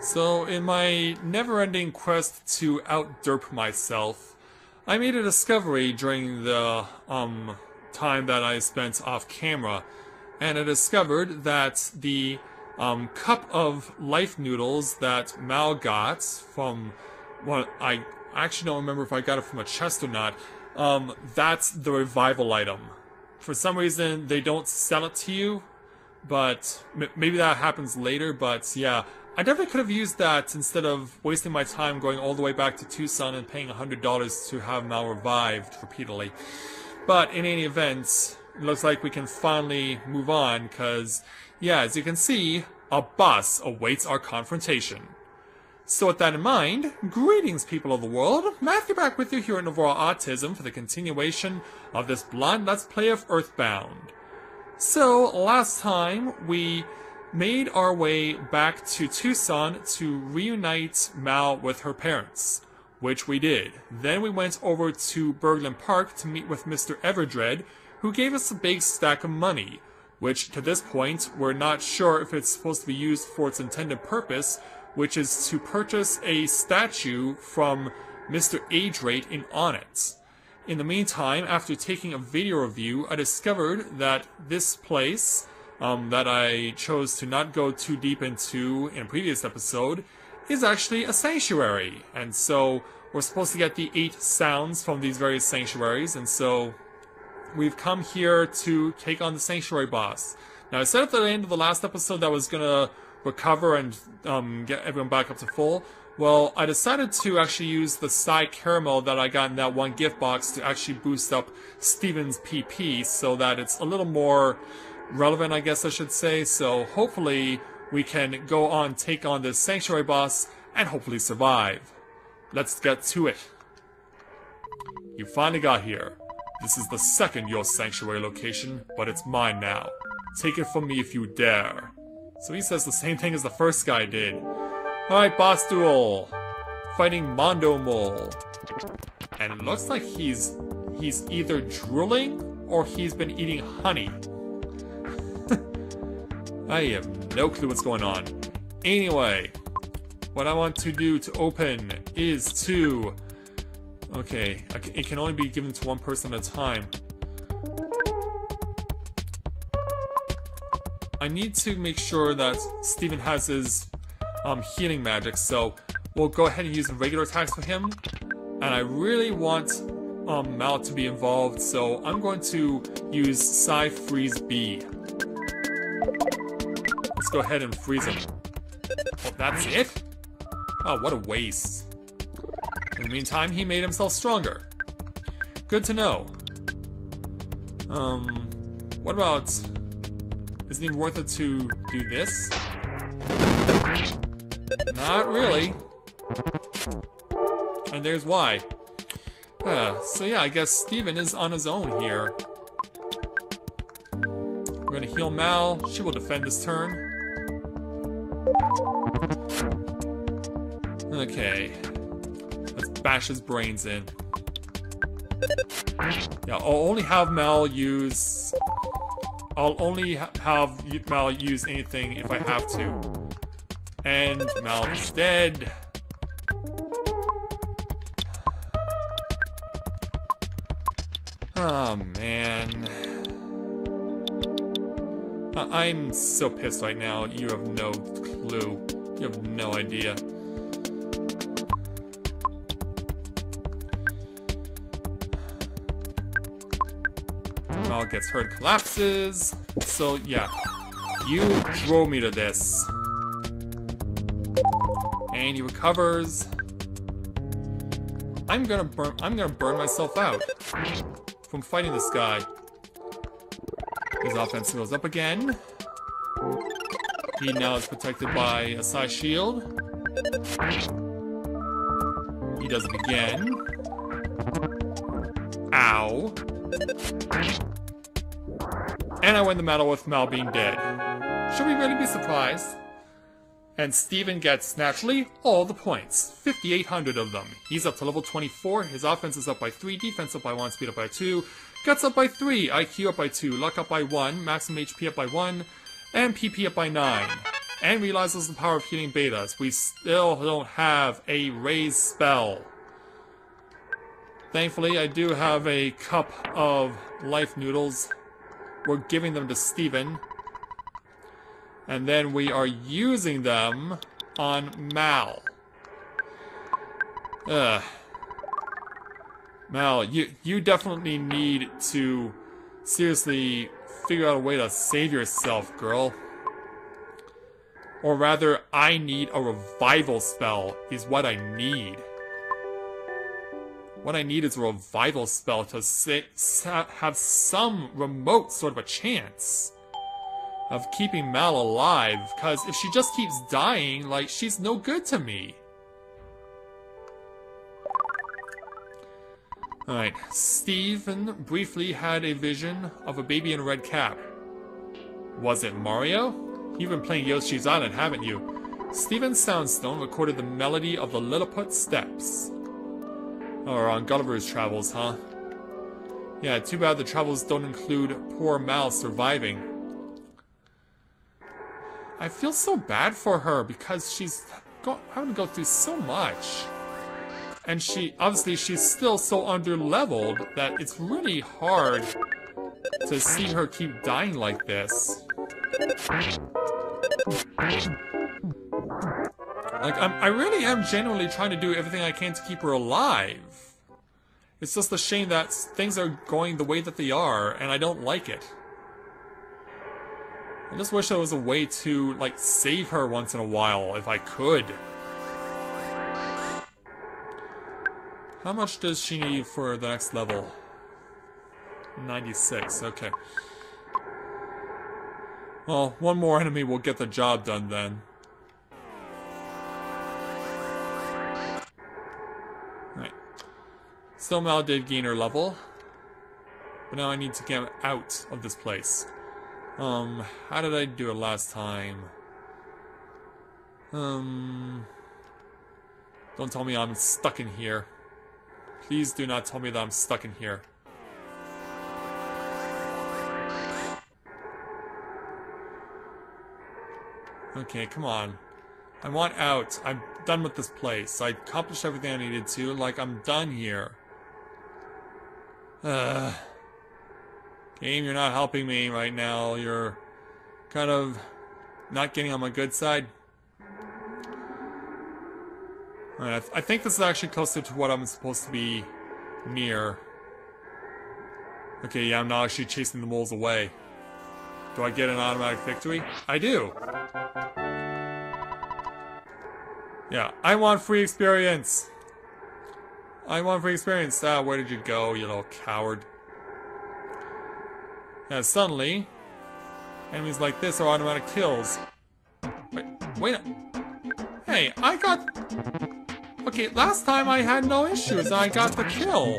So in my never-ending quest to out-derp myself, I made a discovery during the time that I spent off-camera, and I discovered that the cup of life noodles that Mal got from what I actually don't remember if I got it from a chest or not. That's the revival item. For some reason, they don't sell it to you, but maybe that happens later. But yeah, I definitely could have used that instead of wasting my time going all the way back to Tucson and paying $100 to have Mal revived repeatedly. But in any event, it looks like we can finally move on, because, yeah, as you can see, a boss awaits our confrontation. So with that in mind, greetings, people of the world. Matthew back with you here at Novara Autism for the continuation of this blind Let's Play of Earthbound. So, last time, we made our way back to Tucson to reunite Mal with her parents, which we did. Then we went over to Burglin Park to meet with Mr. Everdred, who gave us a big stack of money, which, to this point, we're not sure if it's supposed to be used for its intended purpose, which is to purchase a statue from Mr. Adrate in Onnit. In the meantime, after taking a video review, I discovered that this place, that I chose to not go too deep into in a previous episode, is actually a sanctuary. And so, we're supposed to get the 8 sounds from these various sanctuaries, and so we've come here to take on the sanctuary boss. Now, I said at the end of the last episode that I was gonna recover and get everyone back up to full. Well, I decided to actually use the Psy Caramel that I got in that one gift box to actually boost up Steven's PP so that it's a little more relevant, I guess I should say. So hopefully we can go on, take on this sanctuary boss, and hopefully survive. Let's get to it. You finally got here. This is the second your sanctuary location, but it's mine now. Take it from me if you dare. So he says the same thing as the first guy did. Alright, boss duel. Fighting Mondo Mole. And it looks like he's either drooling or he's been eating honey. I have no clue what's going on. Anyway, what I want to do to open is to... Okay, it can only be given to one person at a time. I need to make sure that Steven has his healing magic, so we'll go ahead and use regular attacks for him. And I really want Mal to be involved, so I'm going to use Psy Freeze B. Let's go ahead and freeze him. Oh, that's it? Oh, what a waste. In the meantime, he made himself stronger. Good to know. What about... Isn't it even worth it to do this? Not really. And there's why. So yeah, I guess Steven is on his own here. We're gonna heal Mal. She will defend this turn. Okay. Bash his brains in. Yeah, I'll only have Mal use anything if I have to. And Mal is dead. Oh man. I'm so pissed right now. You have no clue. You have no idea. Mal gets hurt, collapses. So yeah, you drove me to this. And he recovers. I'm gonna burn myself out from fighting this guy. His offense goes up again. He now is protected by a Psy shield. He does it again. Ow. And I win the battle with Mal being dead. Should we really be surprised? And Steven gets, naturally, all the points. 5,800 of them. He's up to level 24. His offense is up by 3. Defense up by 1. Speed up by 2. Guts up by 3. IQ up by 2. Luck up by 1. Maximum HP up by 1. And PP up by 9. and realizes the power of healing betas. We still don't have a raise spell. Thankfully, I do have a cup of life noodles. We're giving them to Steven. And then we are using them on Mal. Ugh. Mal, you definitely need to seriously figure out a way to save yourself, girl. Or rather, I need a revival spell, is what I need. What I need is a revival spell to have some remote sort of a chance of keeping Mal alive, because if she just keeps dying, like, she's no good to me. Alright, Steven briefly had a vision of a baby in a red cap. Was it Mario? You've been playing Yoshi's Island, haven't you? Steven Soundstone recorded the melody of the Lilliput Steps. Or on Gulliver's Travels, huh? Yeah, too bad the travels don't include poor Mal surviving. I feel so bad for her because she's having to go through so much. And she's still so under-leveled that it's really hard to see her keep dying like this. Like, I really am genuinely trying to do everything I can to keep her alive. It's just a shame that things are going the way that they are, and I don't like it. I just wish there was a way to, like, save her once in a while, if I could. How much does she need for the next level? 96, okay. Well, one more enemy will get the job done then. Alright. Still, Mal did gain her level. But now I need to get out of this place. How did I do it last time? Don't tell me I'm stuck in here. Please do not tell me that I'm stuck in here. Okay, come on. I want out. I'm done with this place. I accomplished everything I needed to. Like, I'm done here. Game, you're not helping me right now. You're kind of not getting on my good side. Alright, I think this is actually closer to what I'm supposed to be near. Okay, yeah, I'm not actually chasing the moles away. Do I get an automatic victory? I do! Yeah, I want free experience! I want free experience! Ah, where did you go, you little coward? Now suddenly, enemies like this are automatic kills. Wait a... Hey, I got... Okay, last time I had no issues, I got the kill.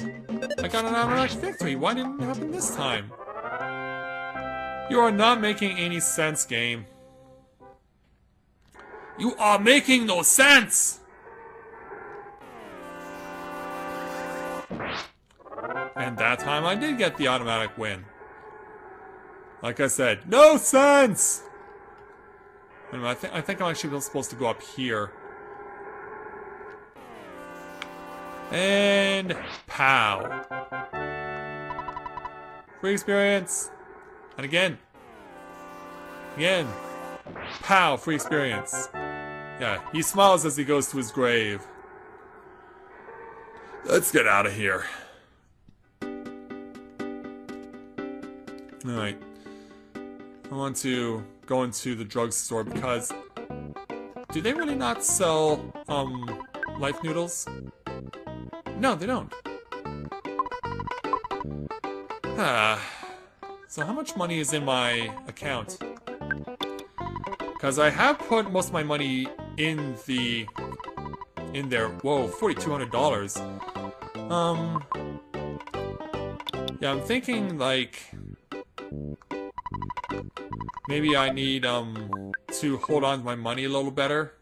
I got an automatic victory, why didn't it happen this time? You are not making any sense, game. You are making no sense! And that time I did get the automatic win. Like I said, no sense! Anyway, I think I'm actually supposed to go up here. And pow. Free experience. And again. Again. Pow, free experience. Yeah, he smiles as he goes to his grave. Let's get out of here. Alright. I want to go into the drugstore because... Do they really not sell, life noodles? No, they don't. Ah. So how much money is in my account? Because I have put most of my money in the... in there. Whoa, $4,200. Yeah, I'm thinking, like... Maybe I need, to hold on to my money a little better.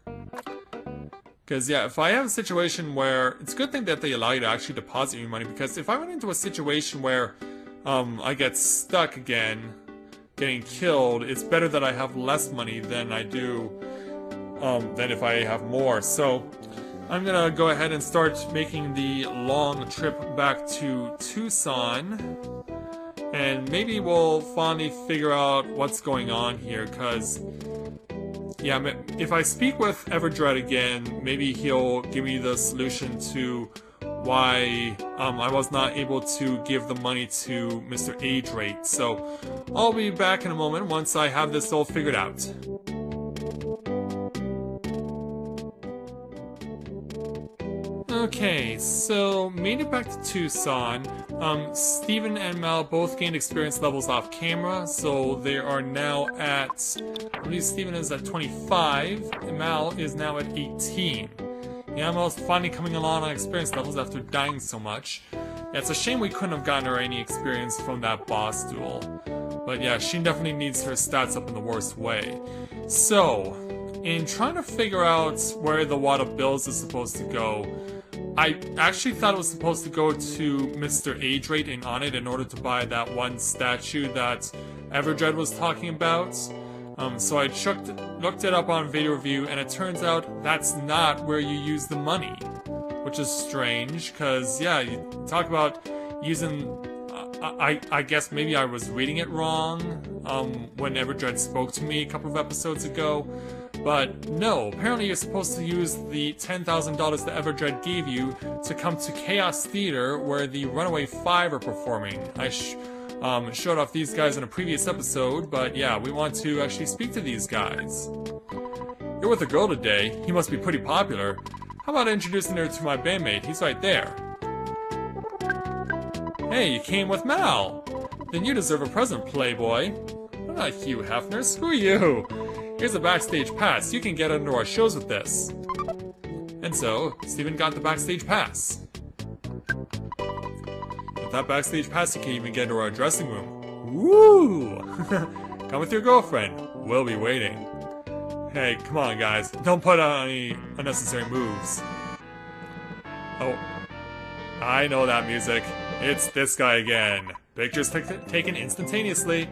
Because, yeah, if I have a situation where... It's a good thing that they allow you to actually deposit your money, because if I went into a situation where I get stuck again, getting killed, it's better that I have less money than I do than if I have more. So I'm gonna go ahead and start making the long trip back to Tucson, and maybe we'll finally figure out what's going on here, because yeah, if I speak with Everdred again, maybe he'll give me the solution to why I was not able to give the money to Mr. Aidrate. So I'll be back in a moment once I have this all figured out. Okay, so made it back to Tucson. Steven and Mal both gained experience levels off camera, so they are now at, I believe Steven is at 25, and Mal is now at 18. Yeah, Mal's finally coming along on experience levels after dying so much. Yeah, it's a shame we couldn't have gotten her any experience from that boss duel. But yeah, she definitely needs her stats up in the worst way. So, in trying to figure out where the Wad of Bills is supposed to go, I actually thought it was supposed to go to Mr. Aidrate in Onnit in order to buy that one statue that Everdred was talking about. So I looked it up on Video Review, and it turns out that's not where you use the money. Which is strange, because, yeah, you talk about using... I guess maybe I was reading it wrong when Everdred spoke to me a couple of episodes ago. But no, apparently you're supposed to use the $10,000 that Everdred gave you to come to Chaos Theater, where the Runaway Five are performing. I showed off these guys in a previous episode, but yeah, we want to actually speak to these guys. You're with a girl today. He must be pretty popular. How about introducing her to my bandmate? He's right there. Hey, you came with Mal! Then you deserve a present, playboy. I'm not Hugh Hefner, screw you! Here's a backstage pass, you can get into our shows with this. And so, Steven got the backstage pass. With that backstage pass, you can even get into our dressing room. Woo! Come with your girlfriend, we'll be waiting. Hey, come on guys, don't put on any unnecessary moves. Oh, I know that music. It's this guy again. Pictures taken instantaneously.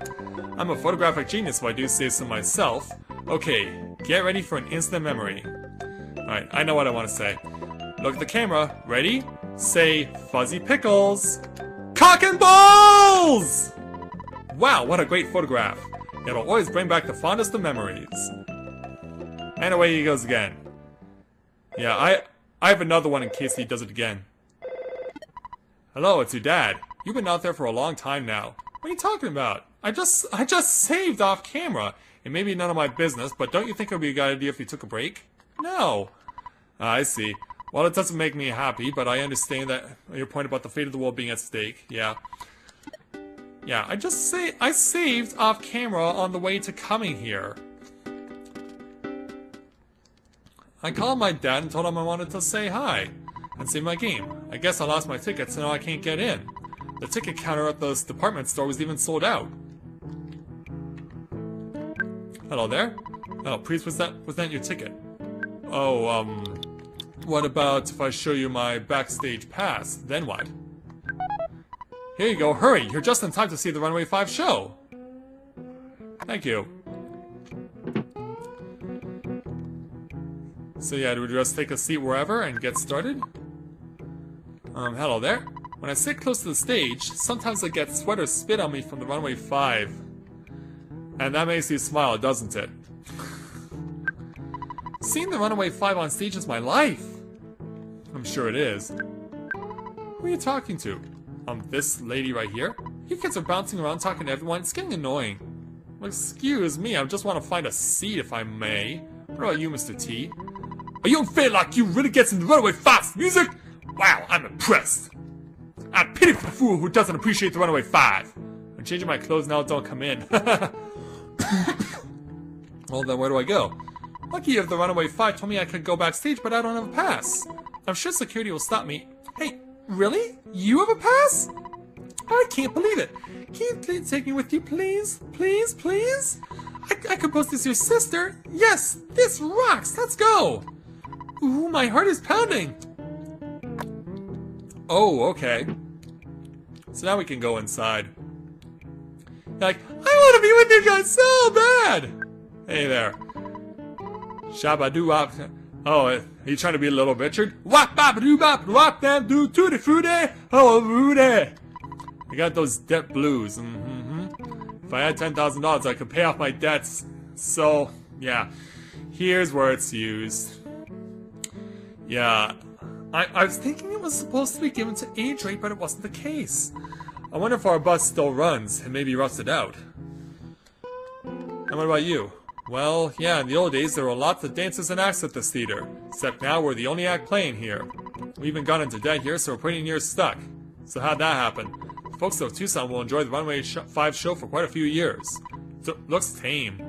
I'm a photographic genius, so I do say so myself. Okay, get ready for an instant memory. Alright, I know what I want to say. Look at the camera. Ready? Say, fuzzy pickles. Cock and balls! Wow, what a great photograph. It'll always bring back the fondest of memories. And away he goes again. Yeah, I have another one in case he does it again. Hello, it's your dad. You've been out there for a long time now. What are you talking about? I just saved off camera. It may be none of my business, but don't you think it would be a good idea if you took a break? No. I see. Well, it doesn't make me happy, but I understand that your point about the fate of the world being at stake. Yeah. Yeah, I saved off camera on the way to coming here. I called my dad and told him I wanted to say hi and see my game. I guess I lost my ticket, so now I can't get in. The ticket counter at this department store was even sold out. Hello there. Oh, please, was that your ticket? Oh, what about if I show you my backstage pass? Then what? Here you go, hurry! You're just in time to see the Runaway 5 show! Thank you. So yeah, do we just take a seat wherever and get started? Hello there. When I sit close to the stage, sometimes I get sweat or spit on me from the Runaway 5. And that makes you smile, doesn't it? Seeing the Runaway 5 on stage is my life! I'm sure it is. Who are you talking to? This lady right here? You kids are bouncing around talking to everyone, it's getting annoying. Well, excuse me, I just want to find a seat if I may. What about you, Mr. T? Are you unfair like you really gets in the Runaway 5's music? Wow, I'm impressed. I pity for the fool who doesn't appreciate the Runaway 5. I'm changing my clothes now, don't come in. Well then, where do I go? Lucky if the Runaway 5 told me I could go backstage, but I don't have a pass. I'm sure security will stop me. Hey, really? You have a pass? I can't believe it. Can you please take me with you, please? Please, please? I could post this to your sister. Yes, this rocks. Let's go. Ooh, my heart is pounding. Oh, okay. So now we can go inside. Like, I want to be with you guys so bad! Hey there. Shabba-doo-wop. Oh, are you trying to be a Little Richard? Wop-bop-doo-bop, wop-bam-doo, tutti-frutti, hello, Rudy. I got those debt blues. If I had $10,000, I could pay off my debts. So, yeah. Here's where it's used. Yeah. I was thinking it was supposed to be given to Adrian, but it wasn't the case. I wonder if our bus still runs and maybe rusted out. And what about you? Well, yeah, in the old days there were lots of dances and acts at this theater. Except now we're the only act playing here. We even got into debt here, so we're pretty near stuck. So how'd that happen? The folks of Tucson will enjoy the Runaway Five show for quite a few years. So it looks tame.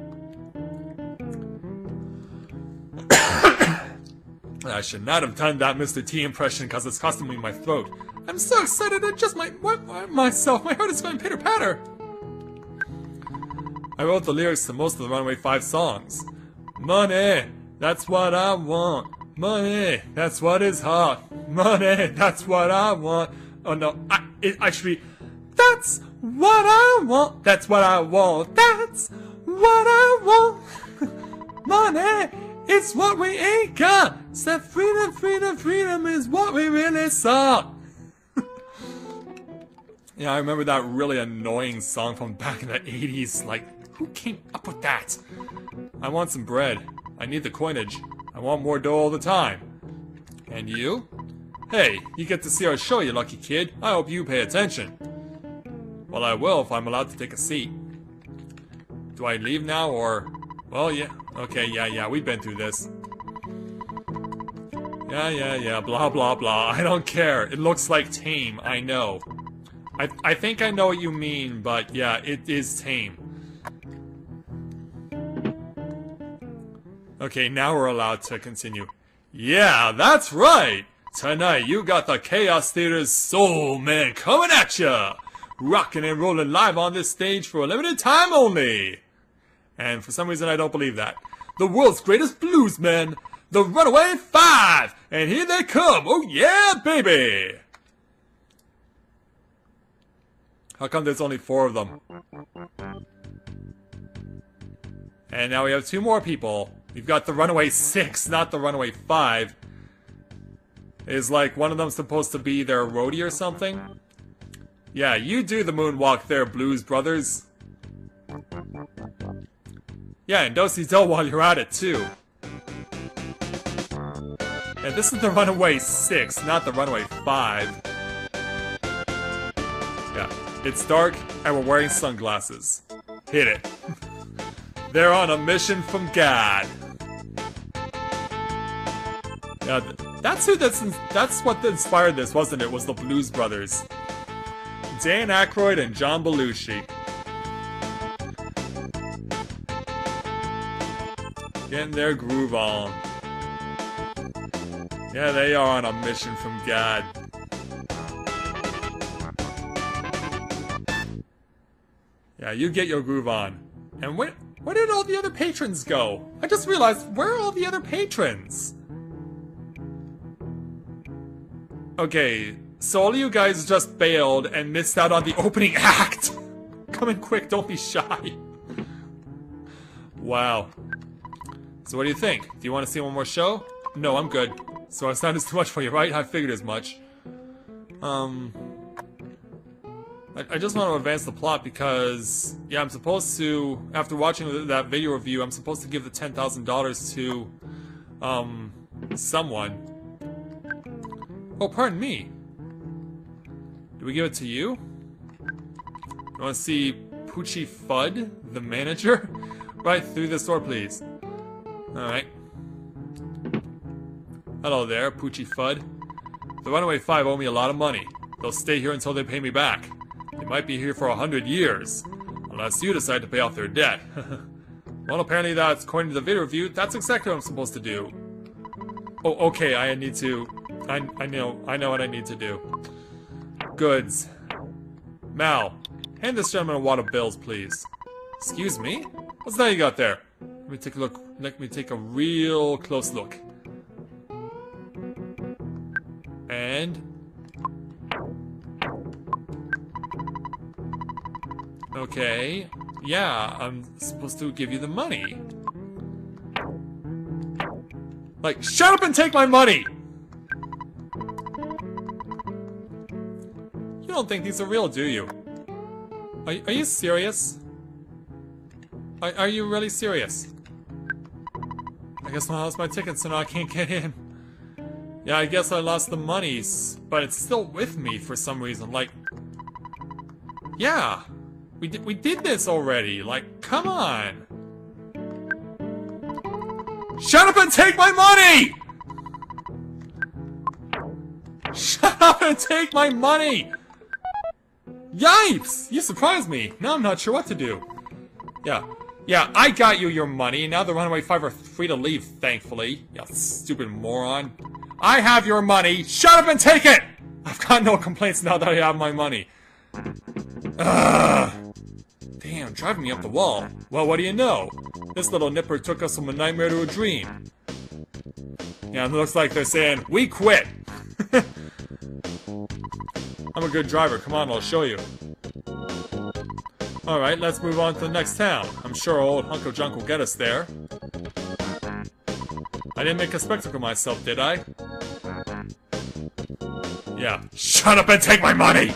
I should not have done that Mr. T impression because it's costing me my throat. I'm so excited I just might wet myself. My heart is going pitter-patter. I wrote the lyrics to most of the Runaway 5 songs. Money, that's what I want. Money, that's what is hot. Money, that's what I want. Oh no, I should be... That's what I want. That's what I want. That's what I want. Money, it's what we ain't got. Said freedom, freedom, freedom is what we really saw. Yeah, I remember that really annoying song from back in the 80s. Like, who came up with that? I want some bread. I need the coinage. I want more dough all the time. And you? Hey, you get to see our show, you lucky kid. I hope you pay attention. Well, I will if I'm allowed to take a seat. Do I leave now or... Well, yeah. Okay, yeah, we've been through this. Yeah, blah, blah, blah. I don't care. It looks like tame, I know. I think I know what you mean, but yeah, it is tame. Okay, now we're allowed to continue. Yeah, that's right! Tonight you got the Chaos Theater's Soul Man coming at ya! Rockin' and rollin' live on this stage for a limited time only! And for some reason I don't believe that. The world's greatest blues men, the Runaway Five! And here they come! Oh yeah, baby! How come there's only 4 of them? And now we have 2 more people. We've got the Runaway 6, not the Runaway 5. Is like one of them supposed to be their roadie or something? Yeah, you do the moonwalk there, Blues Brothers. Yeah, and do-si-do while you're at it, too. And this is the Runaway 6, not the Runaway 5. It's dark, and we're wearing sunglasses. Hit it. They're on a mission from God. Now, that's what inspired this, wasn't it? Was the Blues Brothers. Dan Aykroyd and John Belushi. Getting their groove on. Yeah, they are on a mission from God. Yeah, you get your groove on. And where did all the other patrons go? I just realized, where are all the other patrons? Okay, so all you guys just bailed and missed out on the opening act. Come in quick, don't be shy. Wow. So what do you think? Do you want to see one more show? No, I'm good. So it's not as much for you, right? I figured as much. I just want to advance the plot because, yeah, I'm supposed to, after watching that video review, I'm supposed to give the $10,000 to, someone. Oh, pardon me. Do we give it to you? You want to see Poochyfud, the manager? Right through the door, please. Alright. Hello there, Poochyfud. The Runaway Five owe me a lot of money. They'll stay here until they pay me back. They might be here for 100 years, unless you decide to pay off their debt. Well, apparently that's, according to the video review, that's exactly what I'm supposed to do. Oh, okay, I need to... I know what I need to do. Goods. Mal, hand this gentleman a wad of bills, please. Excuse me? What's that you got there? Let me take a look. Let me take a real close look. And... Okay, yeah, I'm supposed to give you the money. Like, shut up and take my money! You don't think these are real, do you? Are you serious? Are you really serious? I guess I lost my ticket, so now I can't get in. Yeah, I guess I lost the money, but it's still with me for some reason. Like, yeah, we did this already. Like, come on. Shut up and take my money! Shut up and take my money! Yipes! You surprised me. Now I'm not sure what to do. Yeah, I got you your money. Now the Runaway Five are free to leave, thankfully. Yeah, stupid moron. I have your money. Shut up and take it! I've got no complaints now that I have my money. Ugh. Damn, driving me up the wall. Well, what do you know? This little nipper took us from a nightmare to a dream. Yeah, it looks like they're saying, we quit. I'm a good driver. Come on, I'll show you. Alright, let's move on to the next town. I'm sure old Hunko Junk will get us there. I didn't make a spectacle of myself, did I? Yeah. Shut up and take my money!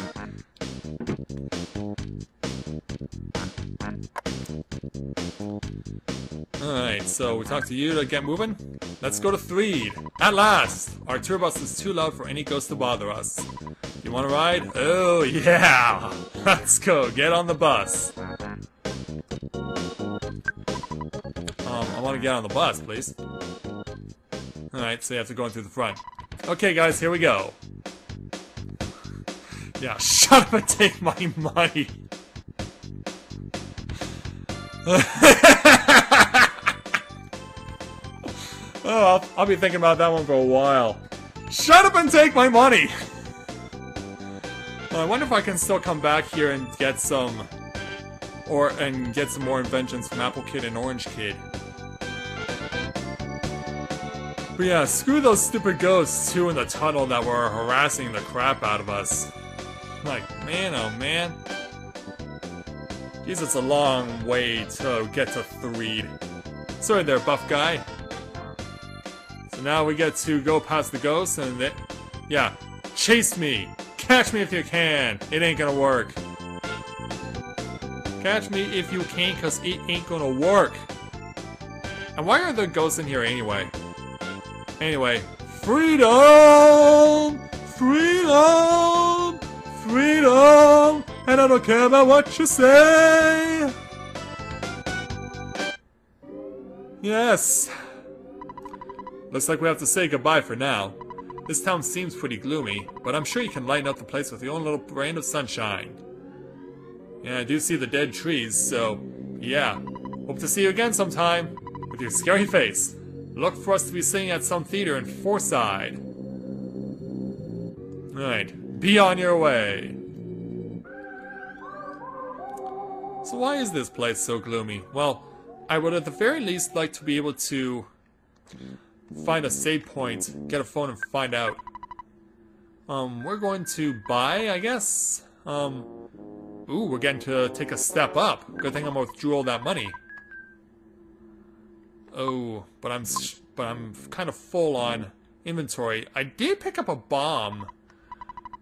Alright, so we talked to you to get moving. Let's go to Threed! At last! Our tour bus is too loud for any ghost to bother us. You wanna ride? Oh yeah! Let's go, get on the bus! I wanna get on the bus, please. Alright, so you have to go in through the front. Okay guys, here we go. Yeah, shut up and take my money! I'll be thinking about that one for a while. Shut up and take my money! Well, I wonder if I can still come back here and get some... and get some more inventions from Apple Kid and Orange Kid. But yeah, screw those stupid ghosts too in the tunnel that were harassing the crap out of us. Like, man, oh man. Geez, it's a long way to get to Threed. Sorry there, buff guy. So now we get to go past the ghosts and they... Yeah, chase me! Catch me if you can! It ain't gonna work. Catch me if you can, cause it ain't gonna work. And why are there ghosts in here anyway? Anyway, freedom! Freedom! Freedom! And I don't care about what you say! Yes! Looks like we have to say goodbye for now. This town seems pretty gloomy, but I'm sure you can lighten up the place with your own little brand of sunshine. Yeah, I do see the dead trees, so... yeah. Hope to see you again sometime! With your scary face! Look for us to be singing at some theater in Fourside. Alright, be on your way. So why is this place so gloomy? Well, I would at the very least like to be able to find a save point, get a phone and find out. We're going to buy, I guess? Ooh, we're getting to take a step up. Good thing I'm gonna withdraw all that money. Oh, but I'm kind of full on inventory. I did pick up a bomb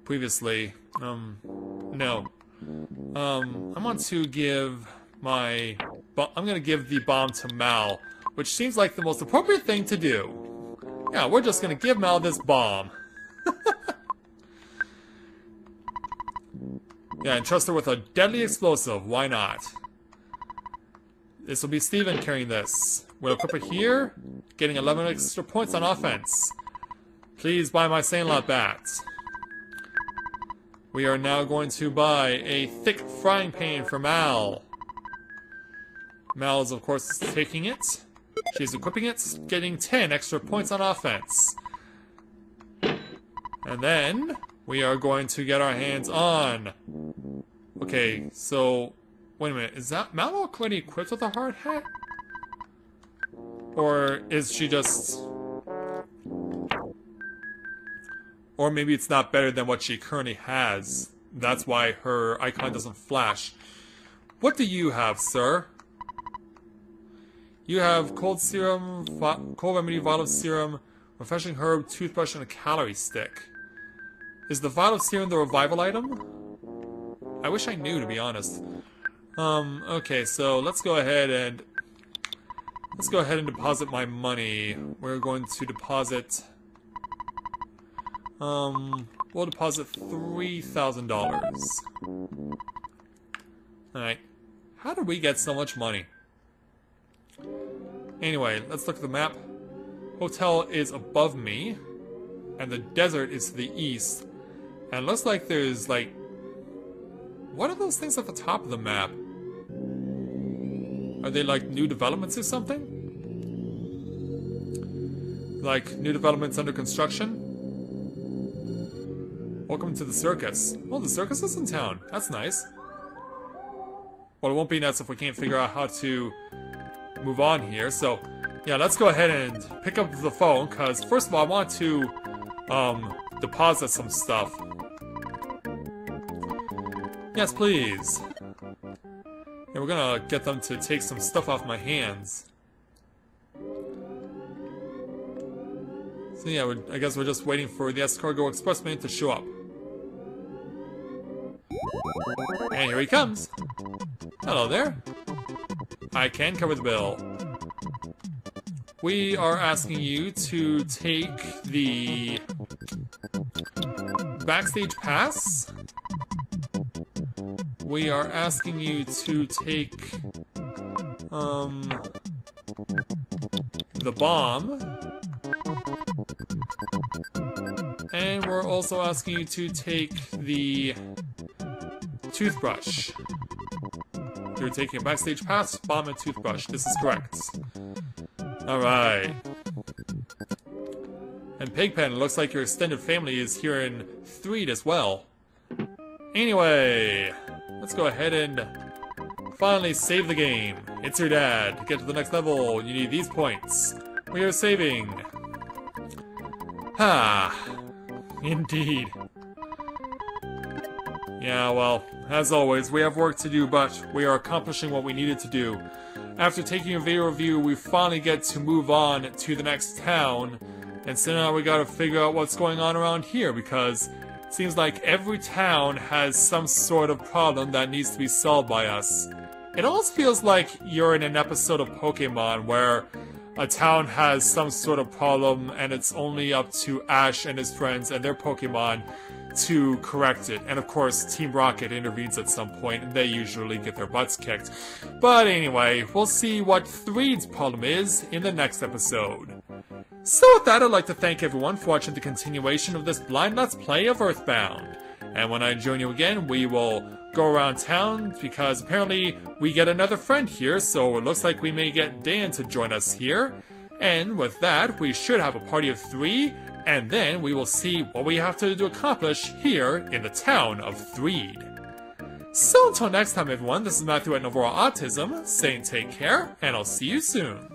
previously. No. I want to give my... I'm gonna give the bomb to Mal, which seems like the most appropriate thing to do. Yeah, we're just gonna give Mal this bomb. Yeah, and trust her with a deadly explosive. Why not? This will be Steven carrying this. We'll equip it here, getting 11 extra points on offense. Please buy my Sandlot bat. We are now going to buy a thick frying pan for Mal. Mal is, of course, taking it. She's equipping it, getting 10 extra points on offense. And then, we are going to get our hands on... Okay, so... Wait a minute, is that Mal already equipped with a hard hat? Or is she just... Or maybe it's not better than what she currently has. That's why her icon doesn't flash. What do you have, sir? You have cold serum, cold remedy, vial of serum, refreshing herb, toothbrush, and a calorie stick. Is the vial of serum the revival item? I wish I knew, to be honest. Okay, so let's go ahead and... let's go ahead and deposit my money. We're going to deposit... we'll deposit $3,000. Alright. How did we get so much money? Anyway, let's look at the map. Hotel is above me, and the desert is to the east. And it looks like there's, like... what are those things at the top of the map? Are they, like, new developments or something? Like, new developments under construction? Welcome to the circus. Well, the circus is in town. That's nice. Well, it won't be nuts if we can't figure out how to move on here. So, yeah, let's go ahead and pick up the phone, because, first of all, I want to, deposit some stuff. Yes, please. And we're gonna get them to take some stuff off my hands. So yeah, I guess we're just waiting for the Escargo expressman to show up. And here he comes. Hello there. I can cover the bill. We are asking you to take the backstage pass. We are asking you to take, the bomb. And we're also asking you to take the toothbrush. You're taking a backstage pass, bomb, and toothbrush. This is correct. Alright. And Pigpen, looks like your extended family is here in Threed as well. Anyway... let's go ahead and finally save the game. It's your dad. To get to the next level, you need these points. We are saving. Ha! Indeed. Yeah, well, as always, we have work to do, but we are accomplishing what we needed to do. After taking a video review, we finally get to move on to the next town. And so now we gotta figure out what's going on around here, because... seems like every town has some sort of problem that needs to be solved by us. It almost feels like you're in an episode of Pokémon where a town has some sort of problem and it's only up to Ash and his friends and their Pokémon to correct it. And of course, Team Rocket intervenes at some point and they usually get their butts kicked. But anyway, we'll see what Threed's problem is in the next episode. So with that, I'd like to thank everyone for watching the continuation of this blind Let's Play of Earthbound. And when I join you again, we will go around town, because apparently we get another friend here, so it looks like we may get Dan to join us here. And with that, we should have a party of 3, and then we will see what we have to accomplish here in the town of Threed. So until next time everyone, this is Matthew at Novara Autism, saying take care, and I'll see you soon.